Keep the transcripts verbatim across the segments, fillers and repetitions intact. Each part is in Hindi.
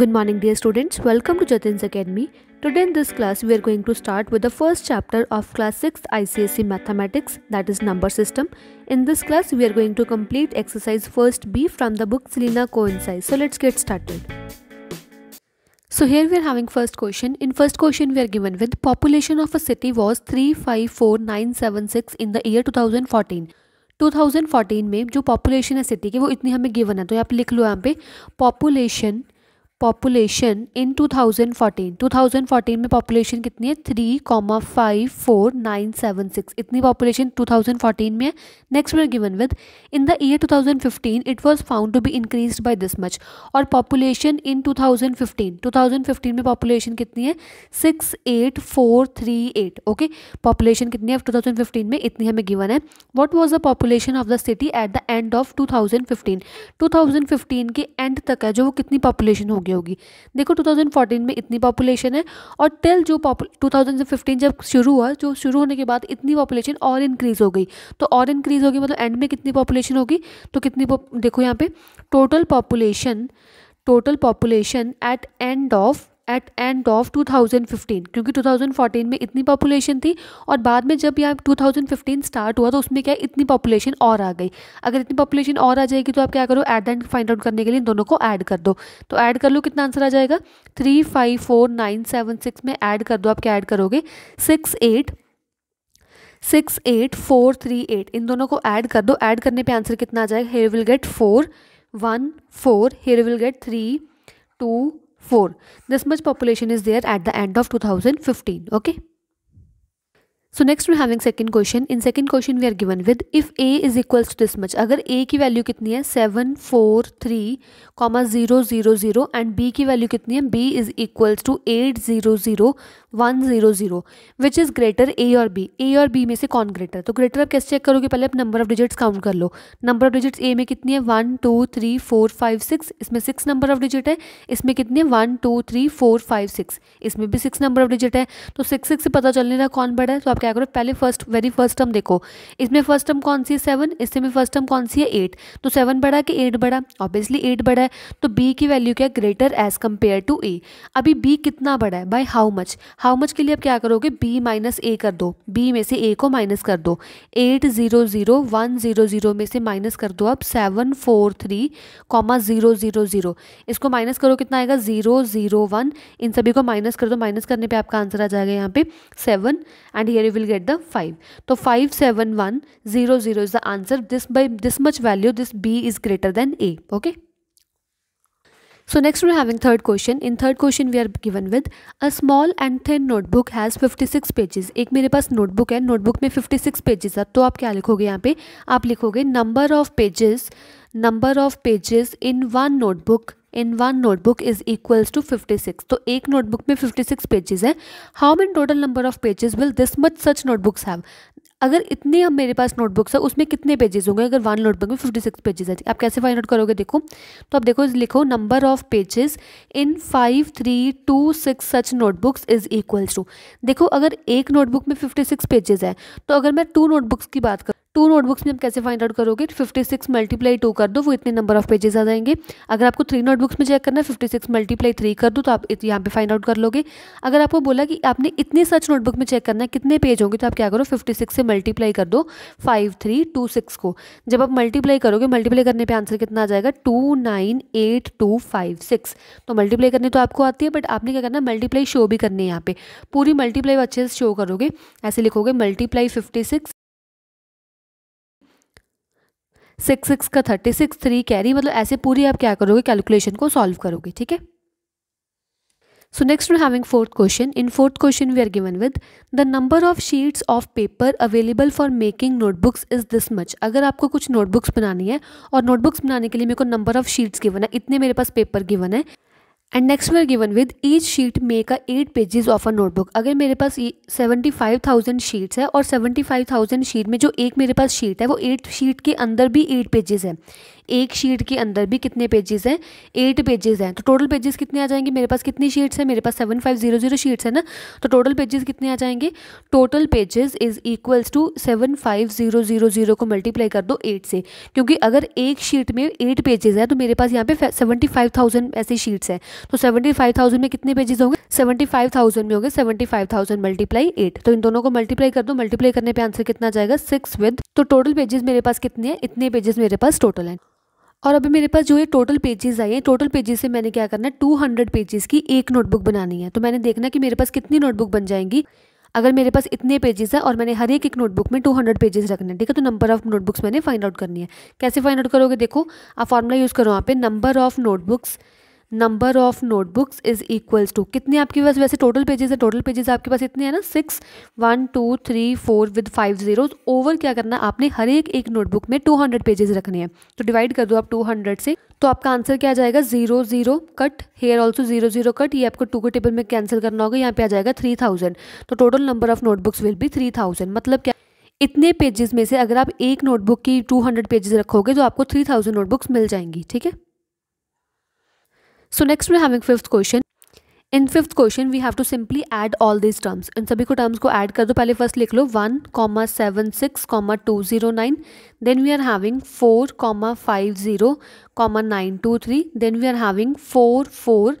Good morning dear students, welcome to Jatin's Academy. Today in this class we are going to start with the first chapter of class sixth I C S E mathematics, that is number system. In this class we are going to complete exercise first B from the book Selina Concise. So let's get started. So here we are having first question. In first question we are given with population of a city was three lakh fifty-four thousand nine hundred seventy-six in the year twenty fourteen. twenty fourteen में जो population है city की वो इतनी हमें given है, तो आप लिख लो यहाँ पे population population in two thousand fourteen. Two thousand fourteen में पॉपुलेशन कितनी है three lakh fifty four thousand nine hundred seventy six. इतनी पॉपुलेशन टू थाउजेंड फोर्टीन में है. Next we are given with in the year two thousand fifteen it was found to be increased by this much. और population in two thousand fifteen two thousand fifteen में पॉपुलेशन कितनी है सिक्स लाख एट हज़ार फोर सौ अड़तीस. ओके, पॉपुलेशन कितनी है टू थाउजेंड फिफ्टीन में, इतनी हमें गिवन है. What was the population of the city at the end of two thousand fifteen. Two thousand fifteen के एंड तक है जो वो कितनी पॉपुलेशन होगी होगी देखो टू थाउजेंड फोर्टीन में इतनी पॉपुलेशन है. और टिल जो टू थाउजेंड फिफ्टीन जब शुरू हुआ, जो शुरू होने के बाद इतनी पॉपुलेशन और इंक्रीज हो गई, तो और इंक्रीज होगी मतलब एंड में कितनी पॉपुलेशन होगी, तो कितनी देखो यहाँ पे total population total population at end of at end of two thousand fifteen, क्योंकि टू थाउजेंड फोर्टीन में इतनी पॉपुलेशन थी और बाद में जब यहाँ टू थाउजेंड फिफ्टीन स्टार्ट हुआ तो उसमें क्या इतनी पॉपुलेशन और आ गई. अगर इतनी पॉपुलेशन और आ जाएगी तो आप क्या करो, ऐड एंड फाइंड आउट करने के लिए दोनों को ऐड कर दो. तो ऐड कर लो, कितना आंसर आ जाएगा three lakh fifty four thousand nine hundred seventy six में ऐड कर दो. आप क्या ऐड करोगे six eight six eight four three eight इन दोनों को ऐड कर दो. ऐड करने पे आंसर कितना आ जाएगा, here will get four one four here will get three two four. This much population is there at the end of two thousand fifteen. Okay. So next we are having second question. In second question we are given with if a is equals to this much. अगर a की value कितनी है seven four three comma zero zero zero and b की value कितनी है b is equals to eight zero zero one zero zero which is greater a और b. a और b में से कौन greater? तो greater आप कैसे चेक करोगे, पहले आप number of digits count कर लो. Number of digits a में कितनी है one two three four five six, इसमें six number of digit है. इसमें कितनी है one two three four five six, इसमें भी six number of digit है. तो six six से पता चलने रहा कौन बड़ा है. तो क्या करो, पहले फर्स्ट वेरी फर्स्ट टर्म देखो, इसमें फर्स्ट टर्म कौन सी है सेवन, इसमें फर्स्ट टर्म कौन सी है एट. तो सेवन बड़ा कि एट बड़ा, ऑब्वियसली एट बड़ा है. तो बी की वैल्यू क्या है greater as compare to A. अभी बी कितना बड़ा है by how much. How much के लिए अब क्या करोगे बी माइनस ए कर दो, बी में से ए को माइनस कर दो. Eight zero zero one zero zero में से माइनस कर दो अब seven four three comma zero zero zero. इसको माइनस करो कितना आएगा जीरो जीरो वन. इन सभी को माइनस कर दो, माइनस करने पर आपका आंसर आ जाएगा यहाँ पे seven and here will get the five. So five seven one zero zero is the answer. This by this much value, this B is greater than A. Okay. So next we are having third question. In third question we are given with a small and thin notebook has fifty-six pages. एक मेरे पास notebook है, notebook में fifty-six pages है. तो आप क्या लिखोगे यहाँ पे, आप लिखोगे number of pages number of pages in one notebook in one notebook is equals to fifty six. तो एक नोटबुक में फिफ्टी सिक्स पेजेस हैं. How many total number of pages will this much such notebooks have. अगर इतने अब मेरे पास नोटबुक्स है उसमें कितने पेजेस होंगे, अगर वन नोटबुक में फिफ्टी सिक्स पेजेस है. आप कैसे फाइंड आउट करोगे देखो, तो आप देखो लिखो number of pages in five three two six such notebooks is equals to. देखो अगर एक नोटबुक में फिफ्टी सिक्स पेजेस है तो अगर मैं टू नोटबुक्स की बात करूँ, टू नोटबुक्स में आप कैसे फाइंड आउट करोगे, फिफ्टी सिक्स मल्टीप्लाई टू कर दो, वो इतने नंबर ऑफ पेजेस आ जाएंगे. अगर आपको थ्री नोटबुक्स में चेक करना है फिफ्टी सिक्स मल्टीप्लाई थ्री कर दो, तो आप यहाँ पे फाइंड आउट कर लोगे. अगर आपको बोला कि आपने इतने सच नोटबुक में चेक करना है कितने पेज होंगे, तो आप क्या करो फिफ्टी सिक्स से मल्टीप्लाई कर दो फाइव थ्री टू सिक्स को. जब आप मल्टीप्लाई करोगे, मल्टीप्लाई करने पर आंसर कितना आ जाएगा two nine eight two five six. तो मल्टीप्लाई करनी तो आपको आती है, बट आपने क्या करना मल्टीप्लाई शो भी करनी है. यहाँ पे पूरी मल्टीप्लाई अच्छे से शो करोगे, ऐसे लिखोगे multiply fifty six, six six का थर्टी सिक्स थ्री कैरी, मतलब ऐसे पूरी आप क्या करोगे कैलकुलेशन को सॉल्व करोगे. ठीक है. So next we're having fourth question. In fourth question we are given with the number of sheets of paper available for making notebooks is this much. अगर आपको कुछ notebooks बनानी है और notebooks बनाने के लिए मेरे को number of sheets given है, इतने मेरे पास paper given है. And next we are given with each sheet make a eight pages of a notebook. अगर मेरे पास सेवेंटी फाइव थाउजेंड शीट्स है और सेवेंटी फाइव थाउजेंड शीट में जो एक मेरे पास शीट है वो एट शीट के अंदर भी एट पेजेस है. एक शीट के अंदर भी कितने पेजेस हैं, एट पेजेस हैं। तो टोटल पेजेस कितने आ जाएंगे, मेरे पास कितनी शीट्स हैं, मेरे पास seven five zero zero sheets है ना, तो टोटल पेजेस कितने आ जाएंगे, total pages is equals to seven five zero zero zero को मल्टीप्लाई कर दो एट से, क्योंकि अगर एक शीट में एट पेजेस है तो मेरे पास यहाँ पे सेवेंटी फाइव थाउजेंड ऐसी शीट्स हैं। तो सेवेंटी फाइव थाउजेंड में कितने पेजेस होंगे, सेवेंटी फाइव थाउजेंड में होंगे seventy five thousand multiply eight. तो इन दोनों को मल्टीप्लाई कर दो, मल्टीप्लाई करने पे आंसर कितना जाएगा, सिक्स विद। तो टोटल पेजेस मेरे पास कितने हैं, इतने पेजेस मेरे पास टोटल हैं। और अभी मेरे पास जो ये टोटल पेजेस आए हैं, टोटल पेजेस से मैंने क्या करना है, टू हंड्रेड पेजेस की एक नोटबुक बनानी है। तो मैंने देखना कि मेरे पास कितनी नोटबुक बन जाएंगी। अगर मेरे पास इतने पेजेस हैं और मैंने हर एक एक नोटबुक में टू हंड्रेड पेजेस रखने हैं, ठीक है, तो नंबर ऑफ नोटबुक्स मैंने फाइंड आउट करनी है। कैसे फाइंड आउट करोगे, देखो आप फॉर्मूला यूज़ करो यहाँ पे, number of notebooks, number of notebooks is equals to कितने आपके पास वैसे टोटल पेजेस है, टोटल पेजेस आपके पास इतने हैं ना, six, one two three four with five zeros over क्या करना है आपने हर एक एक नोटबुक में टू हंड्रेड पेजेस रखने हैं। तो डिवाइड कर दो आप टू हंड्रेड से, तो आपका आंसर क्या जाएगा, zero zero cut, here also zero zero cut, ये आपको टू के टेबल में कैंसिल करना होगा, यहाँ पे आ जाएगा थ्री थाउजेंड। तो total number of notebooks will be three thousand. मतलब क्या, इतने पेजेस में से अगर आप एक नोटबुक की टू हंड्रेड पेजेस रखोगे तो आपको थ्री थाउजेंड नोटबुक्स मिल जाएंगी, ठीक है। So next we having fifth question. In fifth question we have to simply add all this terms, इन सभी को टर्म्स को ऐड कर दो। पहले फर्स्ट लिख लो one comma seven six comma two zero nine, then we are having four comma five zero comma nine two three, then we are having four four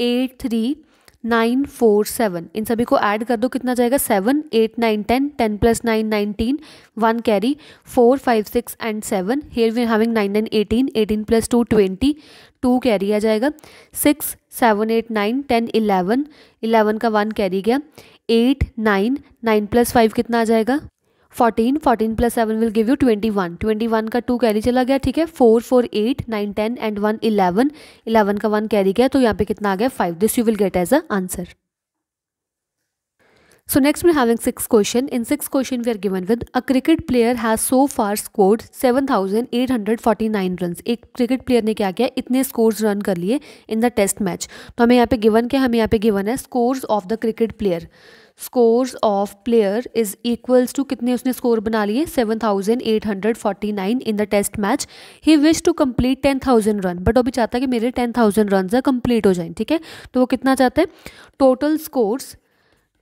eight three nine four seven. इन सभी को ऐड कर दो, कितना जाएगा seven, eight nine ten, ten plus nine nineteen, one carry, four five six and seven. Here we are having nine nine eighteen, eighteen plus two twenty, two carry आ जाएगा, six seven eight nine ten eleven, eleven का वन कैरी गया, eight nine, nine plus five कितना आ जाएगा fourteen, fourteen plus seven will give you twenty one, twenty one का टू कैरी चला गया, ठीक है, four four eight nine ten and one eleven, eleven का वन कैरी गया, तो यहाँ पे कितना आ गया five. This you will get as a answer. So next we're having sixth question. In sixth question we are given with a cricket player has so far scored seven thousand eight hundred forty nine runs. एक क्रिकेट प्लेयर ने क्या किया, इतने स्कोर्स रन कर लिए इन द टेस्ट मैच। तो हमें यहाँ पे गिवन क्या, हमें यहाँ पे गिवन है scores of the cricket player, scores of player is equals to कितने उसने स्कोर बना लिए seven thousand eight hundred forty nine in the test match. He wish to complete ten thousand run, but वो भी चाहता है कि मेरे टेन थाउजेंड रन कंप्लीट हो जाएं, ठीक है। तो वो कितना चाहता है, total scores,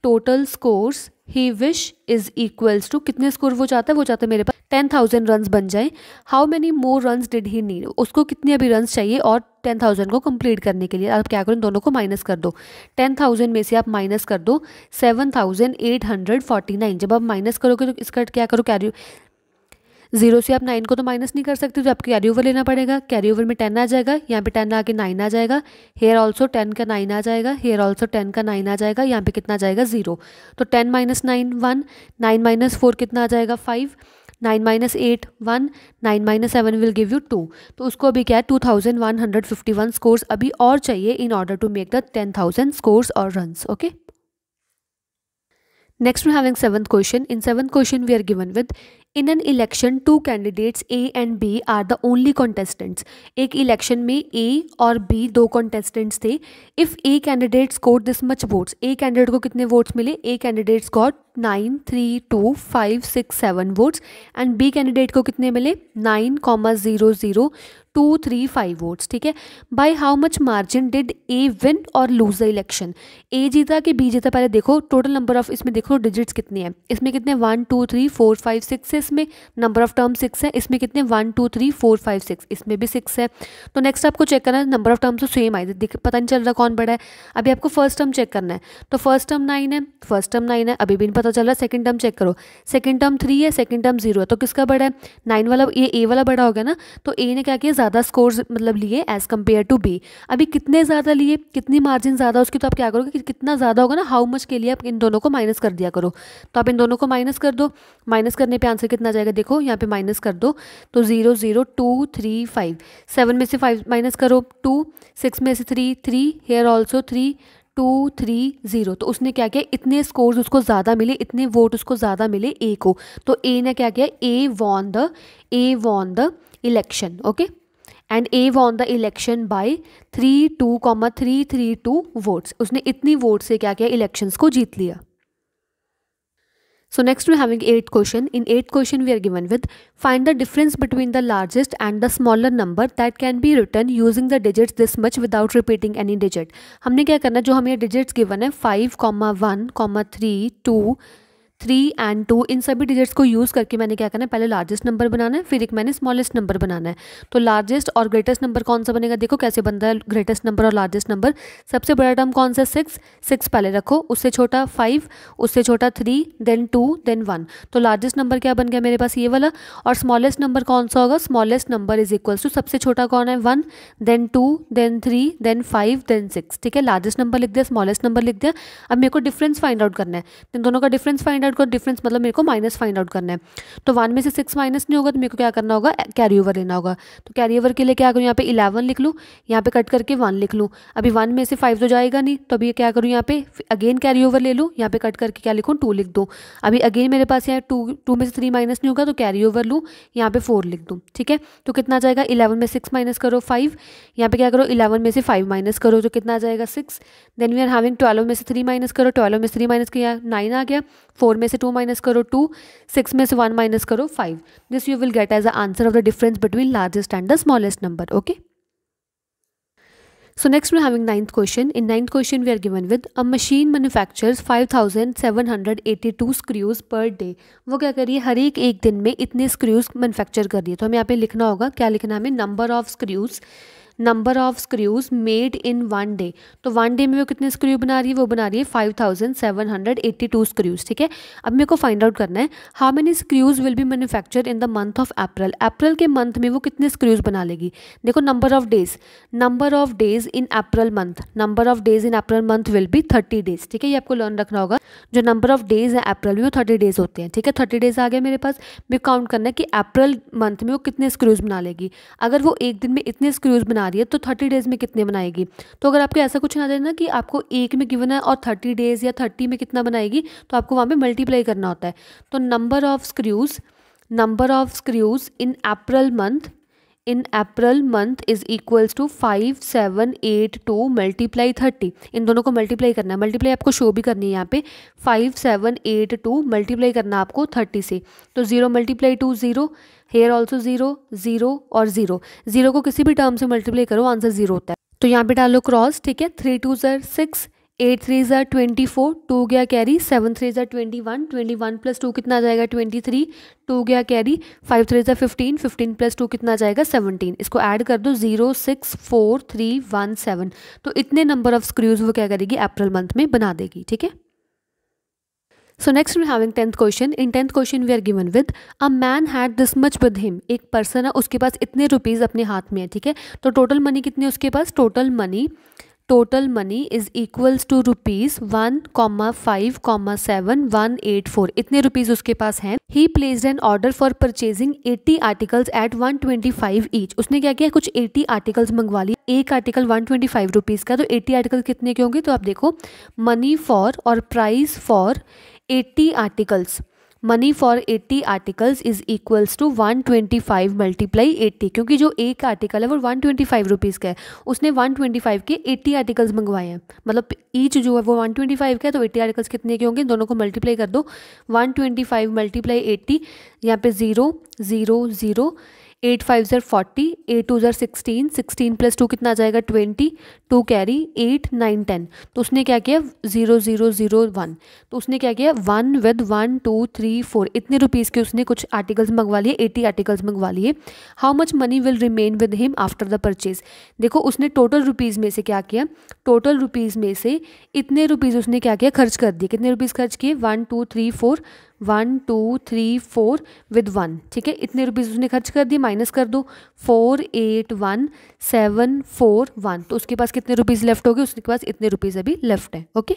total scores he wish is equals to कितने स्कोर वो चाहता है, वो चाहता है मेरे पास टेन थाउजेंड रन बन जाए। How many more run did he need, उसको कितने अभी रन चाहिए और टेन थाउजेंड को कंप्लीट करने के लिए। आप क्या करो, दोनों को माइनस कर दो, टेन थाउजेंड में से आप माइनस कर दो seven thousand eight hundred forty nine. जब आप माइनस करोगे तो इसका क्या करो, कैरी जीरो से आप नाइन को तो माइनस नहीं कर सकते, तो आपको कैरी ओवर लेना पड़ेगा। कैरी ओवर में टेन आ जाएगा, यहाँ पे टेन आके नाइन आ जाएगा, हेयर ऑल्सो टेन का नाइन आ जाएगा, हेयर ऑल्सो टेन का नाइन आ जाएगा, यहाँ पे कितना जाएगा जीरो। तो ten minus nine one, nine minus four कितना आ जाएगा five, nine minus eight one, nine minus seven will give you two. तो उसको अभी क्या है two thousand one hundred fifty one scores अभी और चाहिए in order to make the ten thousand scores और runs, okay. Next we having seventh question. In seventh question we are given with in an election two candidates A and B are the only contestants. एक इलेक्शन में ए और बी दो कॉन्टेस्टेंट्स थे। If A candidate scored this much votes, A candidate को कितने वोट्स मिले, A candidate got nine three two five six seven votes and B candidate को कितने मिले nine comma zero zero two three five votes, ठीक है। By how much margin did A win और लूज द इलेक्शन, ए जीता कि बी जीता, पहले देखो टोटल नंबर ऑफ, इसमें देखो डिजिट्स कितने हैं, इसमें कितने one two three four five six है, इसमें नंबर ऑफ टर्म सिक्स है, इसमें कितने one two three four five six, इसमें भी सिक्स है। तो नेक्स्ट आपको चेक करना है नंबर ऑफ टर्म्स तो सेम आए, पता नहीं चल रहा कौन बड़ा है। अभी आपको फर्स्ट टर्म चेक करना है, तो फर्स्ट टर्म नाइन है, फर्स्ट टर्म नाइन है, अभी भी नहीं पता चल रहा। सेकंड टर्म चेक करो, सेकंड टर्म थ्री है, सेकंड टर्म जीरो है, तो किसका बड़ा है, नाइन वाला, ये ए वाला बड़ा हो गया ना। तो ए ने क्या किया ज़्यादा स्कोर्स मतलब लिए एज कंपेयर टू बी। अभी कितने ज़्यादा लिए, कितनी मार्जिन ज़्यादा उसकी, तो आप क्या करोगे कि कितना ज़्यादा होगा ना हाउ मच के लिए आप इन दोनों को माइनस कर दिया करो। तो आप इन दोनों को माइनस कर दो, माइनस करने पर आंसर कितना जाएगा, देखो यहाँ पे माइनस कर दो, तो zero zero two three five, seven में से फाइव माइनस करो टू, सिक्स में से three three, here also three two three zero. तो उसने क्या किया, इतने स्कोर्स उसको ज़्यादा मिले, इतने वोट उसको ज़्यादा मिले ए को, तो ए ने क्या किया A won the A won the election, okay. And A won the election by three two comma three three two votes, उसने इतनी वोट से क्या किया इलेक्शंस को जीत लिया। So next we are having eighth question. In eighth question we are given with find the difference between the largest and the smaller number that can be written using the digits this much without repeating any digit. हमने क्या करना, जो हमें digits given है five, one, three, two, three and two, इन सभी डिजिट्स को यूज़ करके मैंने क्या करना है, पहले लार्जेस्ट नंबर बनाना है, फिर एक मैंने स्मॉलेस्ट नंबर बनाना है. तो लार्जेस्ट और ग्रेटेस्ट नंबर कौन सा बनेगा, देखो कैसे बनता है ग्रेटेस्ट नंबर और लार्जेस्ट नंबर. सबसे बड़ा टर्म कौन सा, सिक्स, सिक्स पहले रखो, उससे छोटा फाइव, उससे छोटा three, then two, then one. तो लार्जेस्ट नंबर क्या बन गया मेरे पास, ये वाला. और स्मॉलेस्ट नंबर कौन सा होगा, smallest number is equals to सबसे छोटा कौन है, one, then two, then three, then five, then six. ठीक है, लार्जेस्ट नंबर लिख दिया, स्मॉलेस्ट नंबर लिख दिया. अब मेरे को डिफरेंस फाइंड आउट करना है, इन दोनों का डिफरेंस फाइंड आउट को डिफरेंस मतलब मेरे को माइनस फाइंड आउट करना है. तो वन में से सिक्स माइनस नहीं होगा, तो मेरे को क्या करना होगा, कैरी ओवर लेना होगा. तो कैरी ओवर के लिए क्या करूँ, यहाँ पे इलेवन लिख लूँ, यहाँ पे कट करके वन लिख लूँ. अभी वन में से फाइव तो जाएगा नहीं, तो अभी क्या करूँ, यहाँ पे अगेन कैरी ओवर ले लूँ, यहाँ पे कट करके क्या लिखूँ, टू लिख दूँ. अभी अगेन मेरे पास यहाँ टू, टू में से थ्री माइनस नहीं होगा, तो कैरी ओवर लूँ, यहाँ पे फोर लिख दूँ. ठीक है, तो कितना जाएगा, इलेवन में सिक्स माइनस करो फाइव, यहाँ पे क्या करो इलेवन में से फाइव माइनस करो, तो कितना जाएगा six. Then we are having twelve में से थ्री माइनस करो, ट्वेल्व में से थ्री माइनस किया नाइन आ गया, फोर में से टू माइनस करो टू, सिक्स में से वन माइनस करो five. This you will get as the answer of the difference between largest and the smallest number. Okay, so next we are having ninth question. In ninth question we are given with a machine manufactures five thousand seven hundred eighty-two screws per day. वो क्या कर रही है, हर एक एक दिन में इतने स्क्रूज मैन्युफैक्चर कर रही है. तो हमें यहाँ पे लिखना होगा, क्या लिखना है हमें, number of screws, number of screws made in one day. तो वन डे में वो कितने स्क्रू बना रही है, वो बना रही है five thousand seven hundred eighty-two screws. ठीक है, अब मेरे को फाइंड आउट करना है how many screws will be manufactured in the month of April. April के मंथ में वो कितने स्क्रूज बना लेगी. देखो number of days, number of days in April month, number of days in April month will be thirty days. ठीक है, ये आपको लर्न रखना होगा, जो नंबर ऑफ डेज है अप्रैल में वो थर्टी डेज होते हैं. ठीक है, थर्टी डेज आ गया मेरे पास. मेरे को काउंट करना है कि अप्रैल मंथ में वो कितने स्क्रूज बना लेगी. अगर वो एक दिन में इतने स्क्रूज बना रही है तो थर्टी डेज में कितने बनाएगी. तो अगर आपको ऐसा कुछ ना देना कि आपको एक में गिवन है और थर्टी डेज या थर्टी में कितना बनाएगी, तो आपको वहाँ पे मल्टीप्लाई करना होता है. तो number of screws, number of screws in April month, in April month is equals to five seven eight two multiply thirty. इन दोनों को मल्टीप्लाई करना है, मल्टीप्लाई आपको शो भी करनी है यहाँ पे. Five seven eight two multiply करना आपको थर्टी से. तो zero multiply two zero, here also zero, zero और जीरो. जीरो को किसी भी टर्म से मल्टीप्लाई करो, आंसर जीरो होता है. तो यहाँ पे डालो क्रॉस. ठीक है, थ्री टू ज़र सिक्स, एट थ्री ज़र ट्वेंटी फोर, टू गया कैरी, सेवन थ्री ज़र twenty one, twenty one plus two कितना जाएगा ट्वेंटी थ्री, टू गया कैरी, फाइव थ्री ज़र फिफ्टीन, फिफ्टीन प्लस टू कितना जाएगा सेवनटीन. इसको ऐड कर दो, zero six four three one seven. तो इतने नंबर ऑफ स्क्रूज वो क्या करेगी अप्रैल मंथ में बना देगी. ठीक है, so next we having tenth question. In tenth question we are given with a man had this much with him. एक पर्सन है, उसके पास इतने रुपीज़ अपने हाथ में है. ठीक है, तो टोटल मनी कितनी है उसके पास, total money, total money is equals to rupees one comma five comma seven one eight four. इतने रुपीज़ उसके पास हैं. He placed an order for purchasing eighty articles at one twenty five each. उसने क्या किया, कुछ एटी आर्टिकल्स मंगवा ली, एक article one twenty five rupees का. तो एटी आर्टिकल कितने के होंगे, तो आप देखो मनी फॉर और price for eighty articles, money for eighty articles is equals to one twenty five multiply eighty. क्योंकि जो एक आर्टिकल है वो वन ट्वेंटी फाइव रुपीज़ का है, उसने वन ट्वेंटी फाइव के एटी आर्टिकल्स मंगवाए हैं, मतलब ईच जो है वो वन ट्वेंटी फाइव का है. तो एटी आर्टिकल्स कितने के होंगे, दोनों को मल्टीप्लाई कर दो, one twenty five multiply eighty, यहाँ पे zero zero zero, eight five ज़र फोर्टी, एट टू ज़र सिक्सटीन, सिक्सटीन प्लस टू कितना जाएगा twenty, two carry, eight nine ten. तो उसने क्या किया ज़ीरो ज़ीरो ज़ीरो वन. तो उसने क्या किया one with one two three four. इतने रुपीज़ के उसने कुछ आर्टिकल्स मंगवा लिए, एटी आर्टिकल्स मंगवा लिए. How much money will remain with him after the purchase. देखो उसने टोटल रुपीज़ में से क्या किया, टोटल रुपीज़ में से इतने रुपीज़ उसने क्या किया खर्च कर दिए. कितने रुपीज़ खर्च किए, one two three four, one two three four with one. ठीक है, इतने रुपीज़ उसने खर्च कर दिए, माइनस कर दो, four eight one seven four one. तो उसके पास कितने रुपीज़ लेफ्ट हो गए, उसके पास इतने रुपीज़ अभी लेफ्ट है. Okay,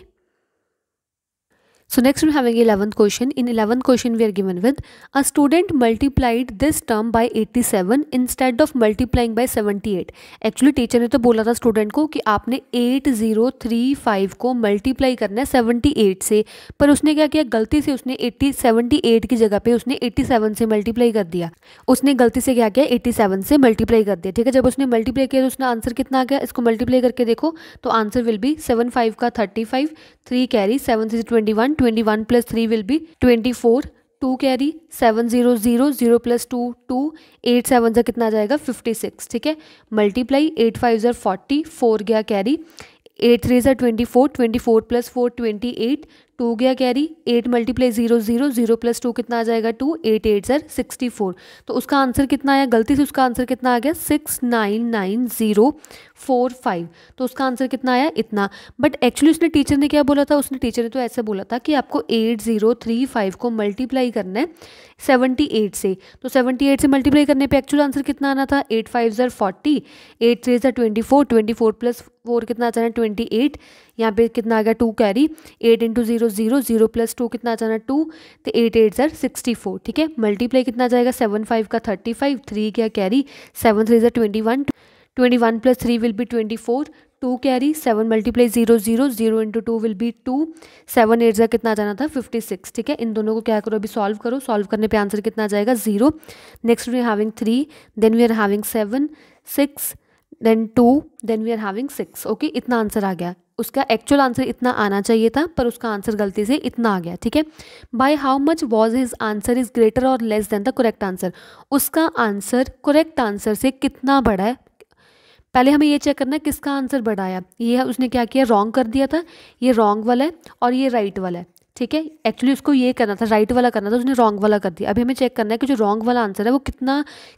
so next we having eleventh question. In eleventh question we are given with a student multiplied this term by eighty seven instead of multiplying by seventy eight. Actually teacher ने तो बोला था स्टूडेंट को कि आपने एटी थर्टी फाइव को मल्टीप्लाई करना है सेवेंटी एट से, पर उसने क्या किया, गलती से उसने एटी सेवेंटी एट की जगह पे उसने एटी सेवन से मल्टीप्लाई कर दिया. उसने गलती से क्या किया, एटी सेवन से मल्टीप्लाई कर दिया. ठीक है, जब उसने मल्टीप्लाई किया तो उसने आंसर कितना आ गया, इसको मल्टीप्लाई करके देखो, तो answer will be seven five का thirty five, three carry, seven three twenty one, twenty-one plus three will be twenty-four, two carry seven zero zero zero plus two two eight seven सा कितना आ जाएगा फिफ्टी सिक्स ठीक है। मल्टीप्लाई एट फाइव ज़र फोर्टी फोर गया कैरी एट थ्री ज़र twenty four twenty four plus four twenty eight two गया carry eight multiply zero zero zero plus two कितना आ जाएगा टू एट एट ज़र सिक्सटी फोर। तो उसका आंसर कितना आया, गलती से उसका आंसर कितना आ गया six nine nine zero four five. तो उसका आंसर कितना आया इतना। बट एक्चुअली उसने टीचर ने क्या बोला था, उसने टीचर ने तो ऐसे बोला था कि आपको एट जीरो थ्री फाइव को मल्टीप्लाई करना है सेवेंटी एट से। तो सेवेंटी एट से मल्टीप्लाई करने पे एक्चुअल आंसर कितना आना था, एट फाइव ज़र फोर्टी एट थ्री ज़र twenty four twenty four plus four कितना आ जाना ट्वेंटी एट, यहाँ पे कितना आ गया two carry eight into zero zero zero plus two कितना आ जाना टू, तो एट एट ज़र सिक्सटी फोर ठीक है। मल्टीप्लाई कितना आ जाएगा सेवन फाइव का थर्टी फाइव थ्री क्या कैरी सेवन थ्री ज़र twenty one twenty one plus three will be twenty four two carry seven multiply zero zero zero into two will be two seven eight ज़र कितना जाना था फिफ्टी सिक्स ठीक है। इन दोनों को क्या करो अभी सॉल्व करो, सॉल्व करने पे आंसर कितना जाएगा zero. Next we are having three then we are having seven six then two then we are having six okay. इतना आंसर आ गया, उसका एक्चुअल आंसर इतना आना चाहिए था पर उसका आंसर गलती से इतना आ गया ठीक है। By how much was his answer is greater और less than the correct answer, उसका आंसर करेक्ट आंसर से कितना बड़ा है पहले हमें ये चेक करना है किसका आंसर बढ़ाया। ये उसने क्या किया रॉन्ग कर दिया था, ये रॉन्ग वाला है और ये राइट वाला है ठीक है। एक्चुअली उसको ये करना था राइट वाला करना था, उसने रॉन्ग वाला कर दिया। अभी हमें चेक करना है कि जो रॉन्ग वाला आंसर है वो कितना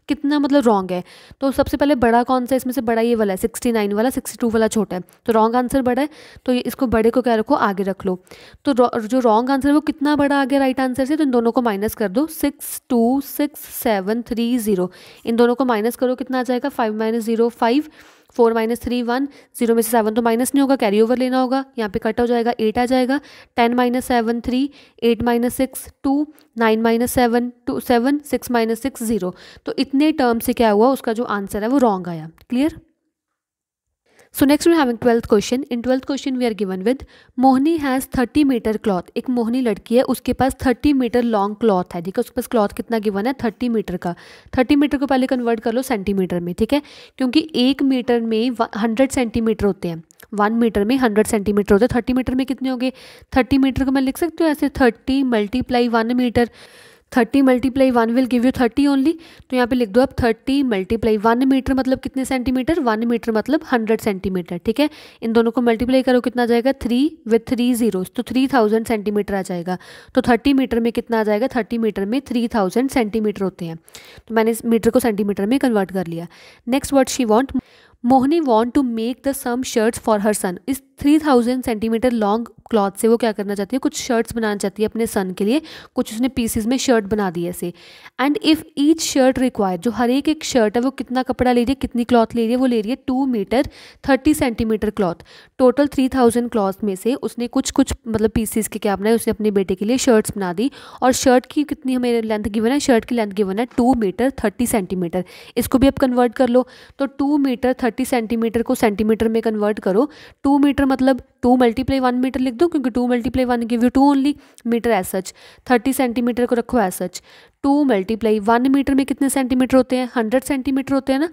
कितना मतलब रॉन्ग है। तो सबसे पहले बड़ा कौन सा, इसमें से बड़ा ये वाला है सिक्सटी नाइन वाला, सिक्सटी टू वाला छोटा है तो रॉन्ग आंसर बड़ा है। तो इसको बड़े को क्या रखो आगे रख लो। तो जो रॉन्ग आंसर है वो कितना बड़ा आ गया राइट आंसर से, तो इन दोनों को माइनस कर दो six two six seven three zero. इन दोनों को माइनस करो कितना आ जाएगा five minus zero five four minus three one, zero में से सेवन तो माइनस नहीं होगा कैरी ओवर लेना होगा, यहाँ पे कट हो जाएगा एट आ जाएगा। Ten minus seven three, eight minus six two, nine minus seven two seven, six minus six zero. तो इतने टर्म से क्या हुआ उसका जो आंसर है वो रॉन्ग आया। Clear. So next we are having twelfth question. In twelfth question we are given with Mohini has thirty metre cloth. एक मोहनी लड़की है उसके पास थर्टी मीटर लॉन्ग क्लॉथ है ठीक है। उसके पास क्लॉथ कितना गिवन है थर्टी मीटर का। थर्टी मीटर को पहले कन्वर्ट कर लो सेंटीमीटर में ठीक है, क्योंकि एक मीटर में हंड्रेड सेंटीमीटर होते हैं, वन मीटर में हंड्रेड सेंटीमीटर होते हैं। थर्टी मीटर में कितने हो गए, थर्टी मीटर को मैं लिख सकती हूँ ऐसे thirty multiply one metre, thirty multiply one will give you thirty only. तो यहाँ पे लिख दो आप थर्टी मल्टीप्लाई वन मीटर मतलब कितने सेंटीमीटर, वन मीटर मतलब हंड्रेड सेंटीमीटर ठीक है। इन दोनों को मल्टीप्लाई करो कितना आ जाएगा थ्री विथ थ्री जीरोस, तो थ्री थाउजेंड सेंटीमीटर आ जाएगा। तो थर्टी मीटर में कितना आ जाएगा, थर्टी मीटर में थ्री थाउजेंड सेंटीमीटर होते हैं। तो मैंने इस मीटर को सेंटीमीटर में कन्वर्ट कर लिया। Next word she want, Mohini want to make the some shirts for her son. इस three thousand centimetre long cloth से वो क्या करना चाहती है, कुछ शर्ट्स बनाना चाहती है अपने सन के लिए, कुछ उसने पीसेज में शर्ट बना दी ऐसे। And if each shirt required, जो हर एक एक शर्ट है वो कितना कपड़ा ले रही है कितनी क्लॉथ ले रही है, वो ले रही है two metre thirty centimetre cloth. Total three thousand cloth में से उसने कुछ कुछ मतलब पीसेज के क्या बनाए, उसने अपने बेटे के लिए शर्ट्स बना दी। और शर्ट की कितनी हमें लेंथ गिवन है, शर्ट की लेंथ गिवन है टू मीटर थर्टी सेंटीमीटर। इसको भी आप कन्वर्ट कर लो, तो टू मीटर थर्टी सेंटीमीटर को सेंटीमीटर में कन्वर्ट करो। टू मीटर मतलब टू मल्टीप्लाई वन मीटर लिख दो, क्योंकि two multiply one give you two only metre as such. Thirty centimetre को रखो as such. Two multiply one metre में कितने सेंटीमीटर होते हैं, हंड्रेड सेंटीमीटर होते हैं ना,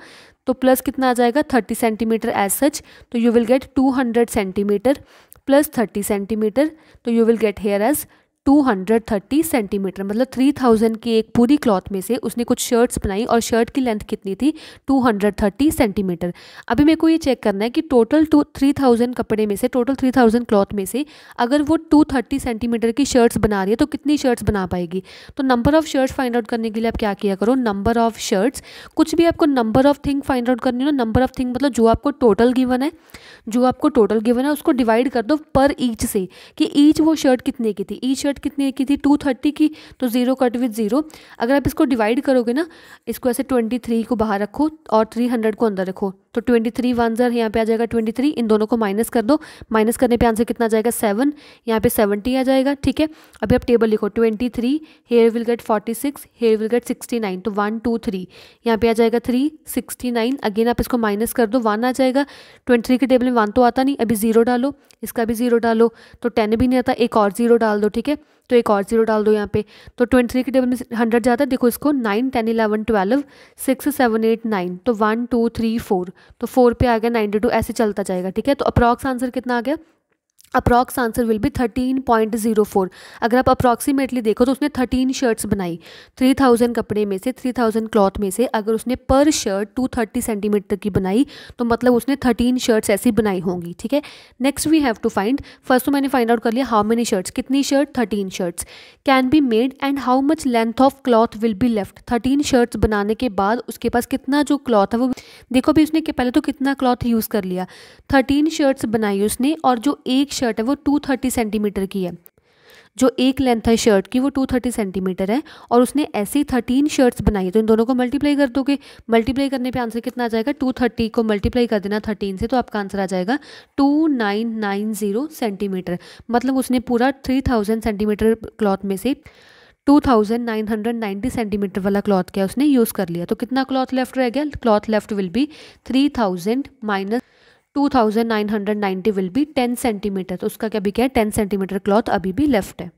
तो प्लस कितना आ जाएगा थर्टी सेंटीमीटर एज सच। तो you will get two hundred centimetre plus thirty centimetre, तो you will get here as two hundred thirty centimetre. मतलब थ्री थाउजेंड की एक पूरी क्लॉथ में से उसने कुछ शर्ट्स बनाई और शर्ट की लेंथ कितनी थी टू हंड्रेड थर्टी सेंटीमीटर। अभी मेरे को ये चेक करना है कि टोटल टू थ्री थाउजेंड कपड़े में से, टोटल थ्री थाउजेंड क्लॉथ में से अगर वो टू थर्टी सेंटीमीटर की शर्ट्स बना रही है तो कितनी शर्ट्स बना पाएगी। तो number of shirts find out करने के लिए आप क्या किया करो, नंबर ऑफ़ शर्ट्स, कुछ भी आपको number of thing find out करनी हो ना, नंबर ऑफ़ थिंग मतलब जो आपको टोटल गिवन है, जो आपको टोटल गिवन है उसको डिवाइड कर दो पर ईच से, कि ईच वो शर्ट कितने की थी। ईच कितने की थी टू थर्टी की, तो जीरो कट विद जीरो। अगर आप इसको डिवाइड करोगे ना, इसको ऐसे ट्वेंटी थ्री को बाहर रखो और थ्री हंड्रेड को अंदर रखो, तो ट्वेंटी थ्री वन ज़र यहाँ पे आ जाएगा ट्वेंटी थ्री। इन दोनों को माइनस कर दो, माइनस करने पे आंसर कितना जाएगा सेवन, यहाँ पे सेवेंटी आ जाएगा ठीक है। अभी आप टेबल लिखो twenty three here will get forty six, here will get sixty nine, तो वन टू थ्री यहाँ पे आ जाएगा थ्री सिक्सटी नाइन। अगेन आप इसको माइनस कर दो, वन आ जाएगा। ट्वेंटी थ्री के टेबल में वन तो आता नहीं, अभी जीरो डालो, इसका भी जीरो डालो, तो टेन भी नहीं आता, एक और जीरो डाल दो ठीक है, तो एक और जीरो डाल दो यहाँ पे। तो ट्वेंटी थ्री के टेबल में हंड्रेड जाता है, देखो इसको nine ten eleven twelve six seven eight nine, तो वन टू थ्री फोर, तो फोर पे आ गया नाइन्टी टू, ऐसे चलता जाएगा ठीक है। तो अप्रॉक्स आंसर कितना आ गया approx answer will be thirteen point zero four. अगर आप अप्रॉक्सीमेटली देखो तो उसने थर्टीन शर्ट्स बनाई थ्री थाउज़ेंड कपड़े में से, थ्री थाउज़ेंड क्लॉथ में से। अगर उसने पर शर्ट टू थर्टी सेंटीमीटर की बनाई तो मतलब उसने थर्टीन शर्ट्स ऐसी बनाई होंगी। ठीक है, next we have to find. First तो मैंने फाइंड आउट कर लिया हाउ मेनी शर्ट्स, कितनी shirt, thirteen shirts can be made and how much length of cloth will be left. Thirteen shirts बनाने के बाद उसके पास कितना जो क्लॉथ है वो देखो, अभी उसने पहले तो कितना क्लॉथ यूज़ कर लिया, थर्टीन शर्ट्स बनाई उसने, और जो एक शर्ट है वो टू थर्टी सेंटीमीटर की है, जो एक लेंथ है शर्ट की वो टू थर्टी सेंटीमीटर है, और उसने ऐसी थर्टीन शर्ट्स बनाई है। तो इन दोनों को मल्टीप्लाई कर दोगे, मल्टीप्लाई करने पे आंसर कितना आ जाएगा, टू थर्टी को मल्टीप्लाई कर देना थर्टीन से, तो आपका आंसर आ जाएगा two thousand nine hundred ninety centimetre. मतलब उसने पूरा थ्री थाउज़ेंड सेंटीमीटर क्लॉथ में से two thousand nine hundred ninety centimetre वाला क्लॉथ क्या उसने यूज़ कर लिया। तो कितना क्लॉथ लेफ्ट रह गया, cloth left will be three thousand minus two thousand nine hundred ninety will be ten centimetre. तो उसका क्या भी क्या है, टेन सेंटीमीटर क्लॉथ अभी भी लेफ्ट है।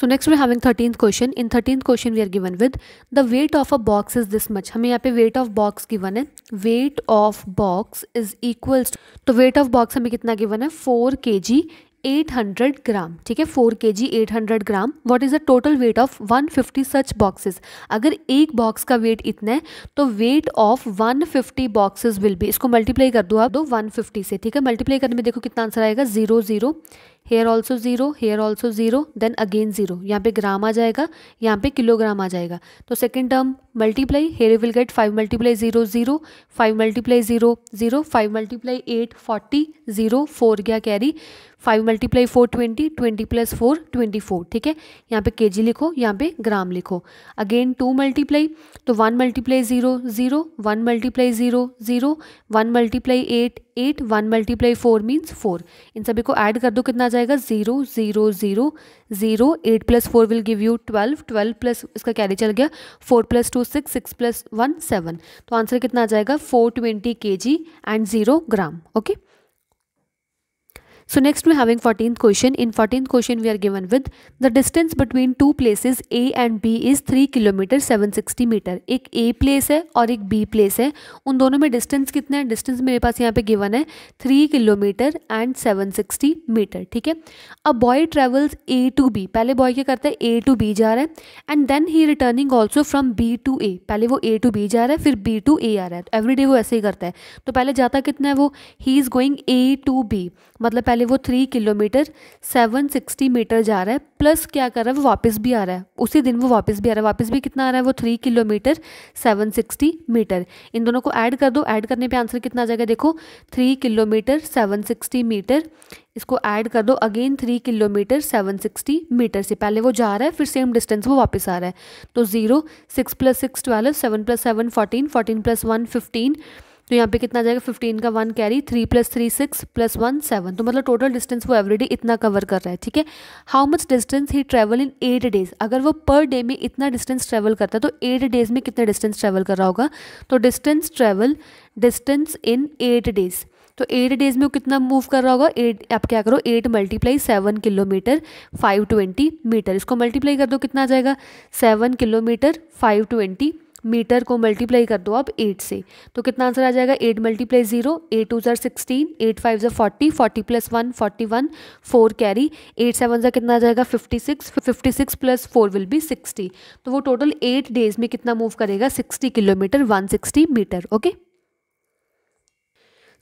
So next we having thirteenth question. In thirteenth question we are given with the weight of a box is this much. हमें यहाँ पे वेट ऑफ बॉक्स गिवन है, weight of box is equals, तो वेट ऑफ बॉक्स हमें कितना गिवन है, four K G eight hundred ग्राम। ठीक है, four K G eight hundred gram. What is the total weight of one fifty such boxes. अगर एक बॉक्स का वेट इतना है तो weight of one fifty boxes will be, इसको मल्टीप्लाई कर दो आप दो वन फिफ्टी से। ठीक है, मल्टीप्लाई करने में देखो कितना आंसर आएगा, zero zero, here also zero, here also zero, then again zero. यहाँ पे ग्राम आ जाएगा, यहाँ पे किलोग्राम आ जाएगा। तो second term multiply, here will get five multiply zero zero, five multiply zero zero, five multiply eight forty, zero four गया carry, five multiply four twenty, twenty plus four twenty four. ठीक है, यहाँ पे केजी लिखो, यहाँ पे ग्राम लिखो। अगेन टू मल्टीप्लाई, तो one multiply zero zero, one multiply zero zero, one multiply eight eight, one multiply four means four. इन सभी को ऐड कर दो, कितना आ जाएगा, zero zero zero zero, eight plus four will give you twelve, twelve plus इसका कैरी चल गया, four plus two six, six plus one seven. तो आंसर कितना आ जाएगा, four twenty K G and zero gram. Okay, so next we having fourteenth question. In fourteenth question we are given with the distance between two places A and B is three kilometre seven sixty metre. एक ए प्लेस है और एक बी प्लेस है, उन दोनों में डिस्टेंस कितना है, डिस्टेंस मेरे पास यहाँ पे गिवन है three kilometre and seven sixty metre. ठीक है, a boy travels A to B, पहले बॉय क्या करता है, ए टू बी जा रहा है, and then he returning also from B to A. पहले वो ए टू बी जा रहा है, फिर बी टू ए आ रहा है, तो एवरी डे वो ऐसे ही करता है। तो पहले जाता कितना है वो, he is going A to B, मतलब पहले वो three kilometre seven sixty metre जा रहा है, प्लस क्या कर रहा है, वो वापस भी आ रहा है, उसी दिन वो वापस भी आ रहा है, वापस भी कितना आ रहा है वो three kilometre seven sixty metre. इन दोनों को ऐड कर दो, ऐड करने पे आंसर कितना आ जाएगा, देखो three kilometre seven sixty metre, इसको ऐड कर दो, again three kilometre seven sixty metre से पहले वो जा रहा है, फिर सेम डिस्टेंस वो वापस आ रहा है। तो zero, six plus six twelve, seven plus seven fourteen, fourteen plus one fifteen, तो यहाँ पे कितना आ जाएगा, फिफ्टीन का one carry, three plus three six plus one seven. तो मतलब टोटल डिस्टेंस वो एवरीडे इतना कवर कर रहा है। ठीक है, how much distance he travel in eight days. अगर वो पर डे में इतना डिस्टेंस ट्रैवल करता है तो एट डेज में कितना डिस्टेंस ट्रैवल कर रहा होगा, तो distance travel, distance in eight days, तो एट डेज में वो कितना मूव कर रहा होगा, एट, आप क्या करो, eight multiply seven kilometre five twenty metre, इसको मल्टीप्लाई कर दो, कितना आ जाएगा, seven kilometre five twenty metre को मल्टीप्लाई कर दो आप एट से, तो कितना आंसर आ जाएगा, eight multiply zero, eight two ज़ार सिक्सटीन, एट फाइव ज़ार forty, forty plus one forty one, four carry, eight seven ज़ार कितना आ जाएगा fifty six, fifty six plus four will be sixty. तो वो टोटल एट डेज में कितना मूव करेगा, sixty kilometre one sixty metre. Okay,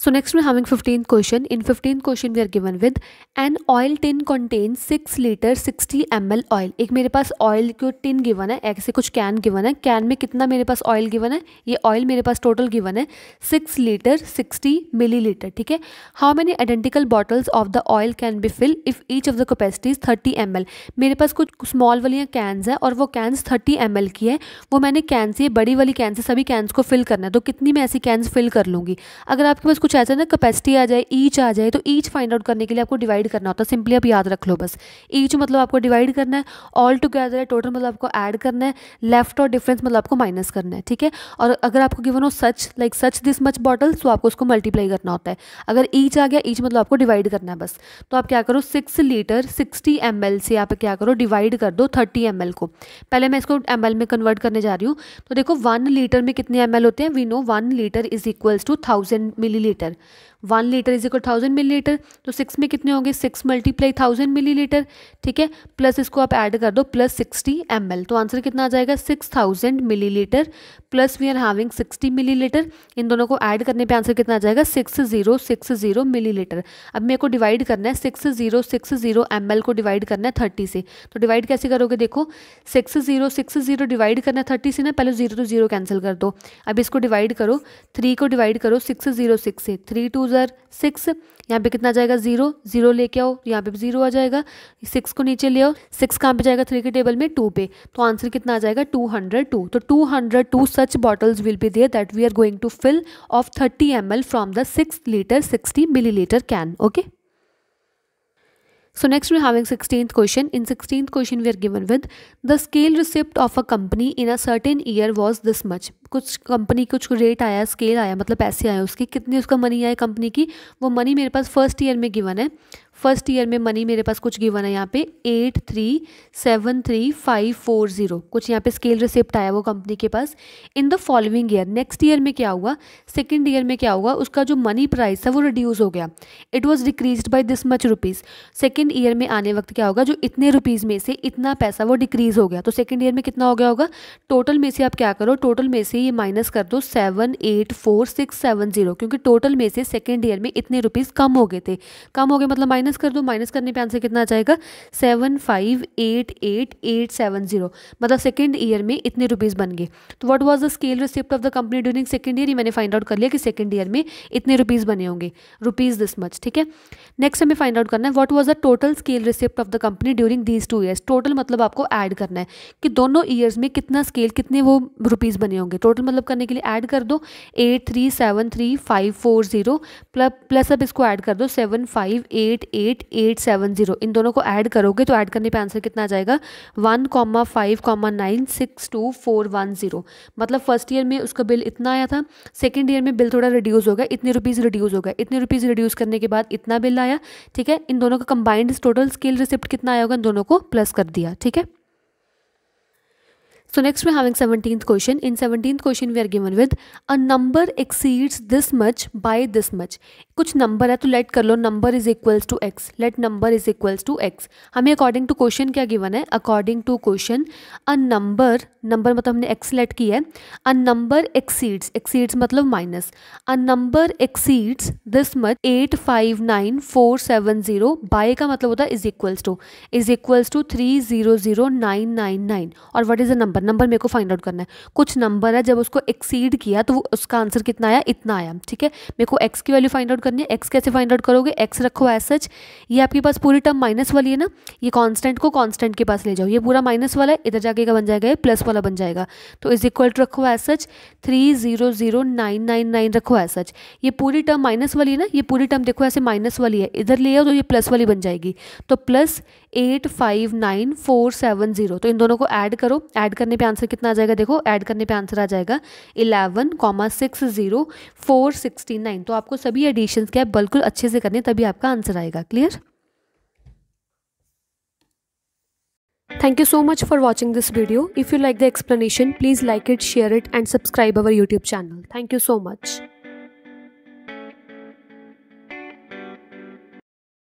so next में हमें fifteen question. In fifteen question we are given with an oil tin contain six litre sixty M L oil. एक मेरे पास ऑयल को टिन गिवन है, ऐसे कुछ कैन गिवन है, कैन में कितना मेरे पास ऑयल गिवन है, ये ऑयल मेरे पास टोटल गिवन है six litre sixty millilitre. ठीक है, how many identical bottles of the oil can be fill if each of the capacity is thirty M L. मेरे पास कुछ स्मॉल वाली कैन्स हैं और वो कैन्स थर्टी एम एल की है, वो मैंने कैन से, बड़ी वाली कैन से सभी कैन्स को फिल करना है, तो कितनी मैं ऐसी कैन्स फिल कर लूँगी। अगर आपके पास कुछ ऐसा ना कैपेसिटी आ जाए, ईच आ जाए, तो ईच फाइंड आउट करने के लिए आपको डिवाइड करना होता है। सिंपली आप याद रख लो बस, ईच मतलब आपको डिवाइड करना है, ऑल टुगेदर है टोटल मतलब आपको ऐड करना है, लेफ्ट और डिफरेंस मतलब आपको माइनस करना है। ठीक है, और अगर आपको गिवन हो such like such this much bottles, तो आपको उसको मल्टीप्लाई करना होता है। अगर ईच आ गया, ईच मतलब आपको डिवाइड करना है बस, तो आप क्या करो, six litre sixty M L से आप क्या करो, डिवाइड कर दो थर्टी एम एल को। पहले मैं इसको एम एल में कन्वर्ट करने जा रही हूँ, तो देखो वन लीटर में कितने एम एल होते हैं, we know one litre is equals to thousand millilitre, one litre is equal thousand millilitre, तो सिक्स में कितने होंगे, six multiply thousand millilitre, ठीक है, प्लस इसको आप ऐड कर दो प्लस सिक्सटी एम एल, तो आंसर कितना आ जाएगा six thousand millilitre plus we are having sixty millilitre. इन दोनों को ऐड करने पे आंसर कितना आ जाएगा six zero six zero millilitre. अब मेरे को डिवाइड करना है six zero six zero M L को डिवाइड करना है थर्टी से, तो डिवाइड कैसे करोगे, देखो six zero six zero divide करना है थर्टी से ना, पहले जीरो टू जीरो कैंसिल कर दो। अब इसको डिवाइड करो, थ्री को डिवाइड करो सिक्स जीरो सिक्स से, थ्री टू ज़र सिक्स, यहाँ पे कितना जाएगा जीरो, जीरो लेके आओ यहाँ पे जीरो आ जाएगा, सिक्स को नीचे ले आओ, सिक्स कहाँ पे जाएगा थ्री के टेबल में टू पे, तो आंसर कितना आ जाएगा टू हंड्रेड टू। तो two hundred two such bottles will be there that we are going to fill of thirty M L from the six litre sixty millilitre can. Okay, so next we're having sixteenth question. In sixteenth question we are given with the scale receipt of a company in a certain year was this much. कुछ कंपनी कुछ रेट आया, स्केल आया, मतलब पैसे आए उसके, कितनी उसका मनी आया कंपनी की, वो मनी मेरे पास फर्स्ट ईयर में गिवन है। फर्स्ट ईयर में मनी मेरे पास कुछ गिवन है यहाँ पे eight three seven three five four zero, कुछ यहाँ पे स्केल रिसिप्ट आया वो कंपनी के पास। In the following year, next year में क्या हुआ, सेकेंड ईयर में क्या हुआ, उसका जो मनी प्राइस था वो रिड्यूस हो गया, it was decrease by this much rupees. Second year में आने वक्त क्या होगा, जो इतने रुपीज़ में से इतना पैसा वो डिक्रीज़ हो गया, तो सेकेंड ईयर में कितना हो गया होगा, टोटल में से आप क्या करो, टोटल में से ये माइनस कर दो seven eight four six seven zero, क्योंकि टोटल में से सेकेंड ईयर में इतने रुपीज़ कम हो गए थे, कम हो गए मतलब माइनस कर दो, माइनस करने पे आंसर कितना आ जाएगा seven five eight eight eight seven zero, मतलब सेकेंड ईयर में इतने रुपीज़ बन गए। तो what was the scale receipt of the company during second year, ये मैंने फाइंड आउट कर लिया कि सेकेंड ईयर में इतने रुपीज़ बने होंगे, रुपीज़ दिस मच, ठीक है। नेक्स्ट हमें फाइंड आउट करना है what was the total scale receipt of the company during these two years. Total मतलब आपको ऐड करना है कि दोनों ईयर्स में कितना स्केल, कितने वो रुपीज़ बने होंगे, टोटल मतलब करने के लिए ऐड कर दो eight three seven three five four zero plus अब इसको ऐड कर दो seven five eight eight eight seven zero, इन दोनों को ऐड करोगे तो ऐड करने पे आंसर कितना आ जाएगा one comma five comma nine six two four one zero. मतलब फर्स्ट ईयर में उसका बिल इतना आया था, सेकेंड ईयर में बिल थोड़ा रिड्यूस हो गया, इतने रुपीज़ रिड्यूस हो गए, इतने रुपीज़ रिड्यूस करने के बाद इतना बिल आया, ठीक है। इन दोनों का कंबाइंड टोटल स्केल रिसिप्ट कितना आया होगा, इन दोनों को प्लस कर दिया, ठीक है। So next we're having seventeenth question. In seventeenth question we are given with a number exceeds this much by this much. कुछ नंबर है तो लेट कर लो number is equals to x, let number is equals to x. हमें अकॉर्डिंग टू क्वेश्चन क्या गिवन है, according to question a number, number मतलब हमने एक्स लेट की है, अ नंबर एक्सीड्स, एक्सीड्स मतलब minus, a number exceeds this much eight five nine four seven zero by का मतलब होता है is equals to, is equals to three zero zero nine nine nine. और what is the number, number मेरे को फाइंड आउट करना है। कुछ नंबर है जब उसको एक्सीड किया तो उसका आंसर कितना आया, इतना आया, ठीक है। मेरे को एक्स की वैल्यू फाइंड आउट करनी है, एक्स कैसे फाइंड आउट करोगे, एक्स रखो एज सच, ये आपके पास पूरी टर्म माइनस वाली है ना, ये कांस्टेंट को कांस्टेंट के पास ले जाओ, ये पूरा माइनस वाला है, इधर जाके का बन जाएगा ये प्लस वाला बन जाएगा, तो इज इक्वल टू रखो as such, three zero zero nine nine nine रखो एज सच, ये पूरी टर्म माइनस वाली है ना, ये पूरी टर्म देखो ऐसे माइनस वाली है, इधर ले आओ तो ये प्लस वाली बन जाएगी, तो plus eight five nine four seven zero. तो इन दोनों को ऐड करो, ऐड करने पे आंसर कितना आ जाएगा, देखो ऐड करने पे आंसर आ जाएगा eleven comma six zero four sixty nine. तो आपको सभी एडिशंस क्या है बिल्कुल अच्छे से करने, तभी आपका आंसर आएगा। Clear? Thank you so much for watching this video. If you like the explanation, please like it, share it and subscribe our YouTube channel. Thank you so much.